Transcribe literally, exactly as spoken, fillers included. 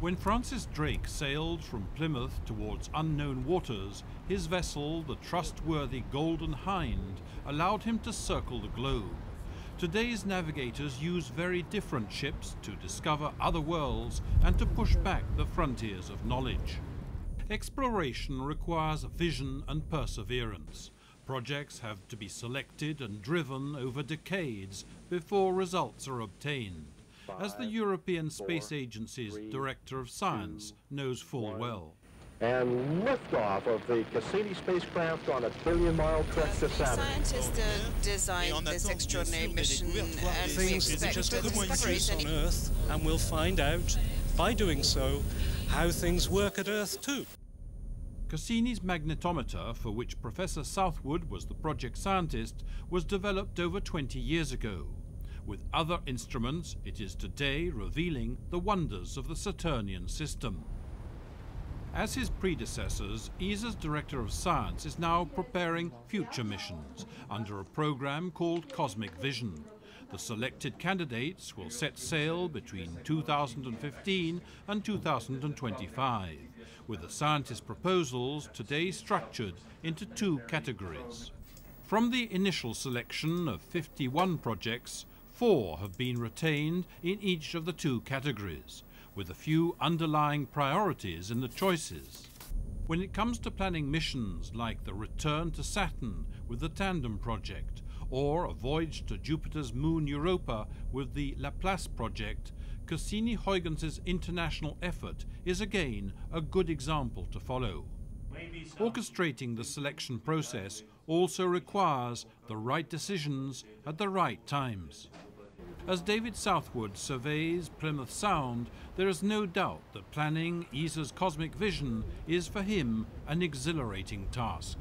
When Francis Drake sailed from Plymouth towards unknown waters, his vessel, the trustworthy Golden Hind, allowed him to circle the globe. Today's navigators use very different ships to discover other worlds and to push back the frontiers of knowledge. Exploration requires vision and perseverance. Projects have to be selected and driven over decades before results are obtained, as the European Space Agency's Director of Science knows full well. And liftoff of the Cassini spacecraft on a billion mile trek to Saturn. Scientists uh, designed this extraordinary mission, and we expect discoveries on Earth, and we'll find out, by doing so, how things work at Earth too. Cassini's magnetometer, for which Professor Southwood was the project scientist, was developed over twenty years ago. With other instruments, it is today revealing the wonders of the Saturnian system. As his predecessors, E S A's Director of Science is now preparing future missions under a program called Cosmic Vision. The selected candidates will set sail between two thousand fifteen and two thousand twenty-five, with the scientists' proposals today structured into two categories. From the initial selection of fifty-one projects, four have been retained in each of the two categories, with a few underlying priorities in the choices. When it comes to planning missions like the return to Saturn with the Tandem project, or a voyage to Jupiter's moon Europa with the Laplace project, Cassini-Huygens' international effort is again a good example to follow. Orchestrating the selection process also requires the right decisions at the right times. As David Southwood surveys Plymouth Sound, there is no doubt that planning E S A's Cosmic Vision is for him an exhilarating task.